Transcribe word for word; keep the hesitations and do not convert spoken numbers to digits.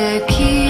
the key.